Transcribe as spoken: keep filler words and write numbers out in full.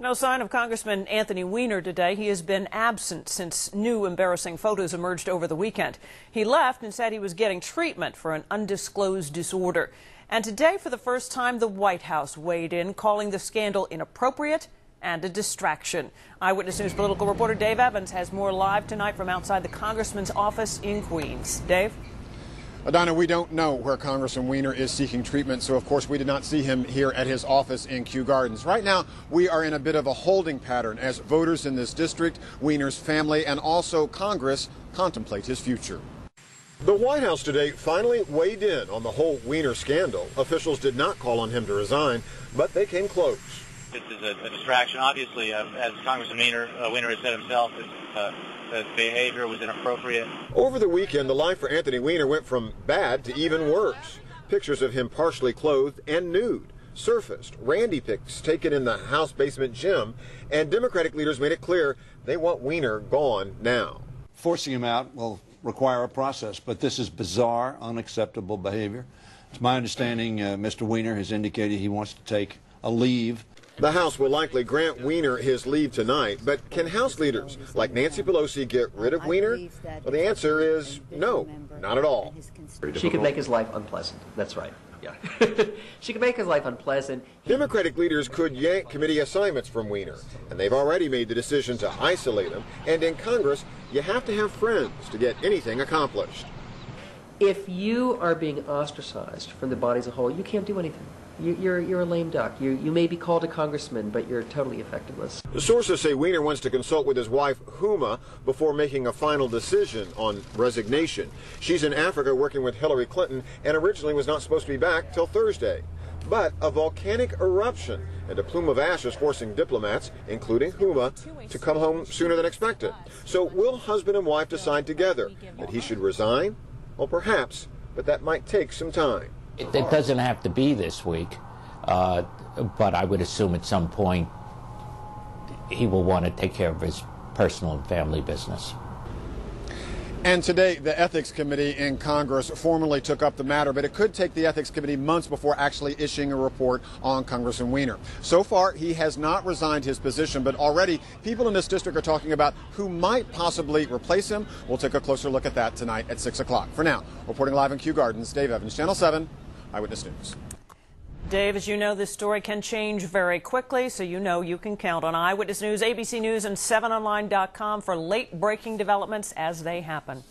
No sign of Congressman Anthony Weiner today. He has been absent since new embarrassing photos emerged over the weekend. He left and said he was getting treatment for an undisclosed disorder. And today, for the first time, the White House weighed in, calling the scandal inappropriate and a distraction. Eyewitness News political reporter Dave Evans has more live tonight from outside the Congressman's office in Queens. Dave? Adina, we don't know where Congressman Weiner is seeking treatment, so of course we did not see him here at his office in Kew Gardens. Right now, we are in a bit of a holding pattern as voters in this district, Weiner's family, and also Congress contemplate his future. The White House today finally weighed in on the whole Weiner scandal. Officials did not call on him to resign, but they came close. This is a, a distraction. Obviously, uh, as Congressman Weiner, uh, Weiner has said himself, it's, uh, the behavior was inappropriate. Over the weekend, the life for Anthony Weiner went from bad to even worse. Pictures of him partially clothed and nude surfaced, randy pics taken in the House basement gym, and Democratic leaders made it clear they want Weiner gone now. Forcing him out will require a process, but this is bizarre, unacceptable behavior. It's my understanding uh, Mister Weiner has indicated he wants to take a leave. The House will likely grant Weiner his leave tonight, but can House leaders like Nancy Pelosi get rid of Weiner? Well, the answer is no, not at all. She could make his life unpleasant. That's right. Yeah. She could make his life unpleasant. Democratic leaders could yank committee assignments from Weiner, and they've already made the decision to isolate him. And in Congress, you have to have friends to get anything accomplished. If you are being ostracized from the body as a whole, you can't do anything. You, you're, you're a lame duck. You, you may be called a congressman, but you're totally effectiveless. Sources say Weiner wants to consult with his wife, Huma, before making a final decision on resignation. She's in Africa working with Hillary Clinton and originally was not supposed to be back till Thursday. But a volcanic eruption and a plume of ash is forcing diplomats, including Huma, to come home sooner than expected. So will husband and wife decide together that he should resign? Well, perhaps, but that might take some time. It, it doesn't have to be this week, uh, but I would assume at some point he will want to take care of his personal and family business. And today, the Ethics Committee in Congress formally took up the matter, but it could take the Ethics Committee months before actually issuing a report on Congressman Weiner. So far, he has not resigned his position, but already people in this district are talking about who might possibly replace him. We'll take a closer look at that tonight at six o'clock. For now, reporting live in Kew Gardens, Dave Evans, Channel seven, Eyewitness News. Dave, as you know, this story can change very quickly, so you know you can count on Eyewitness News, A B C News, and seven online dot com for late-breaking developments as they happen.